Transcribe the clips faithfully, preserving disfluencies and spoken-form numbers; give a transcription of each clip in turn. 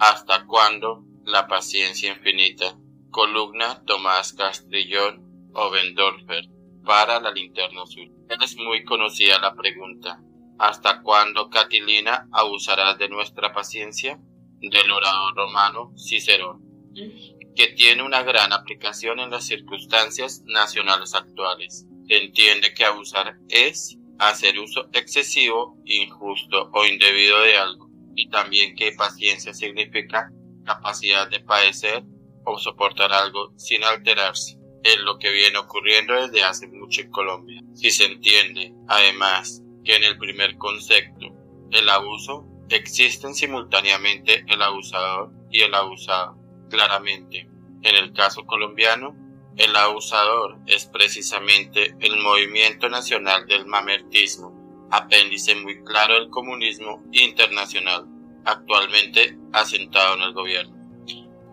¿Hasta cuándo la paciencia infinita? Columna Tomás Castrillón Ovendorfer para la Linterna Azul. Es muy conocida la pregunta. ¿Hasta cuándo, Catilina, abusarás de nuestra paciencia? Del orador romano Cicerón, que tiene una gran aplicación en las circunstancias nacionales actuales. Entiende que abusar es hacer uso excesivo, injusto o indebido de algo, y también que paciencia significa capacidad de padecer o soportar algo sin alterarse. Es lo que viene ocurriendo desde hace mucho en Colombia. Si se entiende, además, que en el primer concepto, el abuso, existen simultáneamente el abusador y el abusado. Claramente, en el caso colombiano, el abusador es precisamente el movimiento nacional del mamertismo, apéndice muy claro del comunismo internacional, actualmente asentado en el gobierno.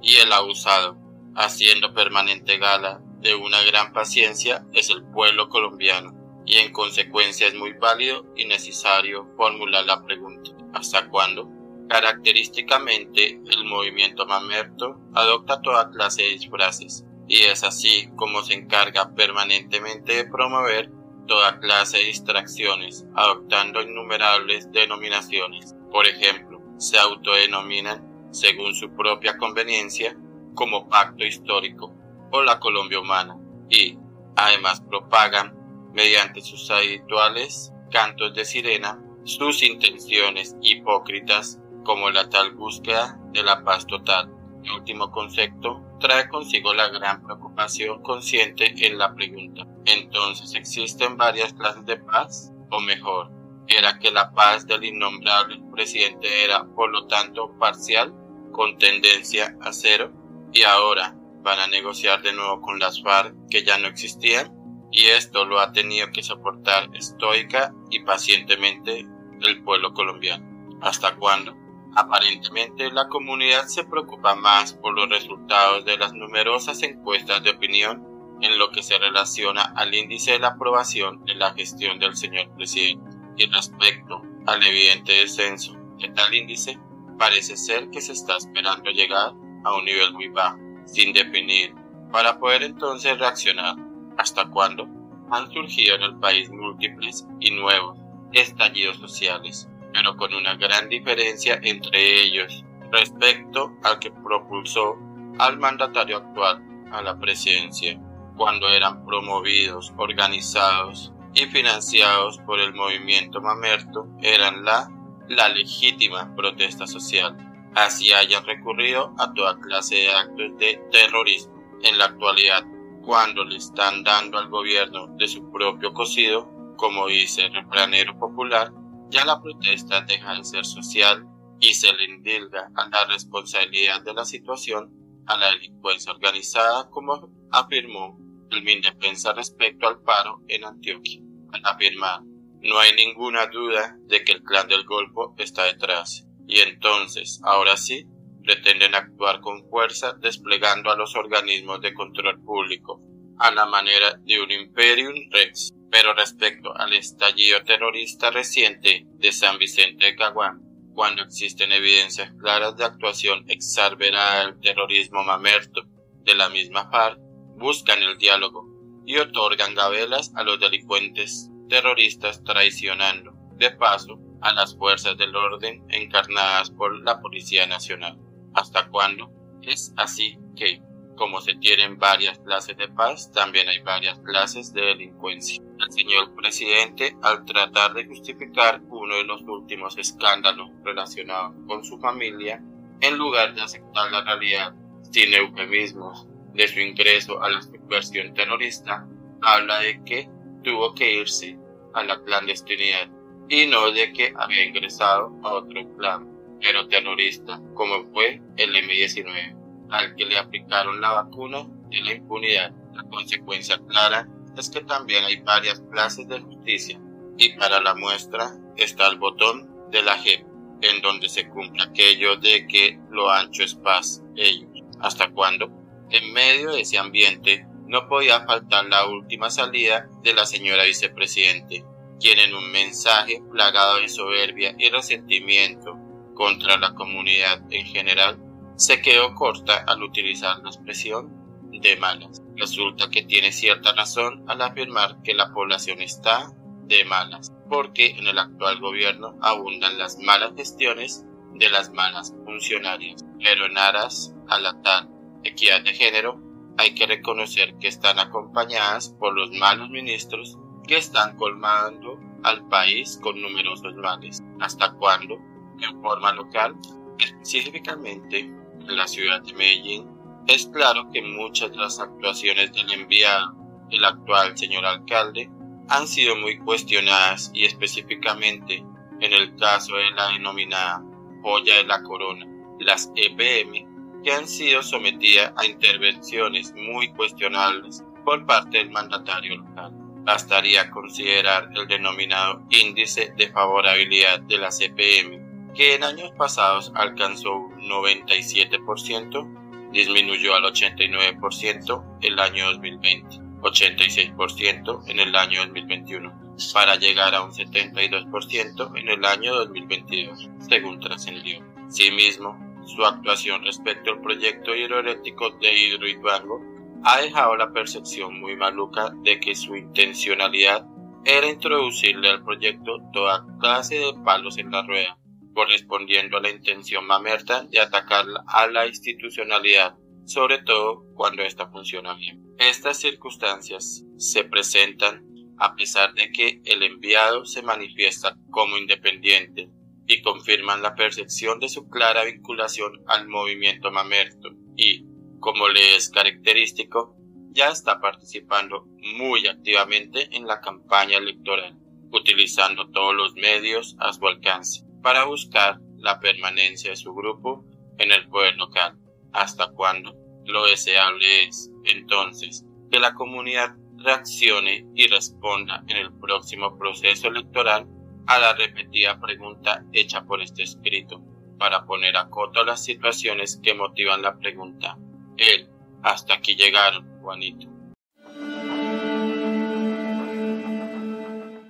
Y el abusado, haciendo permanente gala de una gran paciencia, es el pueblo colombiano, y en consecuencia es muy válido y necesario formular la pregunta: ¿hasta cuándo? Característicamente, el movimiento Mamerto adopta toda clase de disfraces, y es así como se encarga permanentemente de promover toda clase de distracciones, adoptando innumerables denominaciones. Por ejemplo, se autodenominan, según su propia conveniencia, como Pacto Histórico o la Colombia Humana, y además propagan, mediante sus habituales cantos de sirena, sus intenciones hipócritas, como la tal búsqueda de la paz total. El último concepto trae consigo la gran preocupación consciente en la pregunta: ¿entonces existen varias clases de paz? O mejor, ¿era que la paz del innombrable presidente era, por lo tanto, parcial, con tendencia a cero? ¿Y ahora van a negociar de nuevo con las FARC, que ya no existían? Y esto lo ha tenido que soportar estoica y pacientemente el pueblo colombiano. ¿Hasta cuándo? Aparentemente, la comunidad se preocupa más por los resultados de las numerosas encuestas de opinión en lo que se relaciona al índice de la aprobación de la gestión del señor presidente, y respecto al evidente descenso de tal índice, parece ser que se está esperando llegar a un nivel muy bajo, sin definir, para poder entonces reaccionar. ¿Hasta cuándo? Han surgido en el país múltiples y nuevos estallidos sociales, pero con una gran diferencia entre ellos respecto al que propulsó al mandatario actual a la presidencia, cuando eran promovidos, organizados y financiados por el movimiento Mamerto, eran la, la legítima protesta social, así hayan recurrido a toda clase de actos de terrorismo. En la actualidad, cuando le están dando al gobierno de su propio cocido, como dice el refranero popular, ya la protesta deja de ser social y se le endilga a la responsabilidad de la situación a la delincuencia organizada, como afirmó el Mindefensa respecto al paro en Antioquia. Al afirmar, no hay ninguna duda de que el clan del Golfo está detrás, y entonces, ahora sí, pretenden actuar con fuerza desplegando a los organismos de control público, a la manera de un Imperium Rex. Pero respecto al estallido terrorista reciente de San Vicente de Caguán, cuando existen evidencias claras de actuación exacerbada del terrorismo mamerto de la misma FARC, buscan el diálogo y otorgan gabelas a los delincuentes terroristas, traicionando, de paso, a las fuerzas del orden encarnadas por la Policía Nacional. ¿Hasta cuándo? Es así que, como se tienen varias clases de paz, también hay varias clases de delincuencia. El señor presidente, al tratar de justificar uno de los últimos escándalos relacionados con su familia, en lugar de aceptar la realidad, sin eufemismos, de su ingreso a la subversión terrorista, habla de que tuvo que irse a la clandestinidad, y no de que había ingresado a otro clan, pero terrorista, como fue el eme diecinueve. Al que le aplicaron la vacuna de la impunidad. La consecuencia clara es que también hay varias clases de justicia, y para la muestra está el botón de la jep, en donde se cumple aquello de que lo ancho es paz. Ellos, ¿hasta cuándo? En medio de ese ambiente no podía faltar la última salida de la señora vicepresidente, quien en un mensaje plagado de soberbia y resentimiento, contra la comunidad en general se quedó corta al utilizar la expresión de malas. Resulta que tiene cierta razón al afirmar que la población está de malas, porque en el actual gobierno abundan las malas gestiones de las malas funcionarias, pero en aras a la tal equidad de género hay que reconocer que están acompañadas por los malos ministros que están colmando al país con numerosos males. ¿Hasta cuándo? En forma local, específicamente en la ciudad de Medellín, es claro que muchas de las actuaciones del enviado, el actual señor alcalde, han sido muy cuestionadas, y específicamente en el caso de la denominada joya de la corona, las E P M, que han sido sometidas a intervenciones muy cuestionables por parte del mandatario local. Bastaría considerar el denominado índice de favorabilidad de las E P M, que en años pasados alcanzó un noventa y siete por ciento, disminuyó al ochenta y nueve por ciento el año dos mil veinte, ochenta y seis por ciento en el año dos mil veintiuno, para llegar a un setenta y dos por ciento en el año dos mil veintidós, según trascendió. Asimismo, su actuación respecto al proyecto hidroeléctrico de Hidroituango ha dejado la percepción muy maluca de que su intencionalidad era introducirle al proyecto toda clase de palos en la rueda, correspondiendo a la intención mamerta de atacar a la institucionalidad, sobre todo cuando ésta funciona bien. Estas circunstancias se presentan a pesar de que el enviado se manifiesta como independiente y confirman la percepción de su clara vinculación al movimiento mamerto y, como le es característico, ya está participando muy activamente en la campaña electoral, utilizando todos los medios a su alcance para buscar la permanencia de su grupo en el poder local. ¿Hasta cuándo? Lo deseable es, entonces, que la comunidad reaccione y responda en el próximo proceso electoral a la repetida pregunta hecha por este escrito, para poner a coto las situaciones que motivan la pregunta. Él, hasta aquí llegaron, Juanito.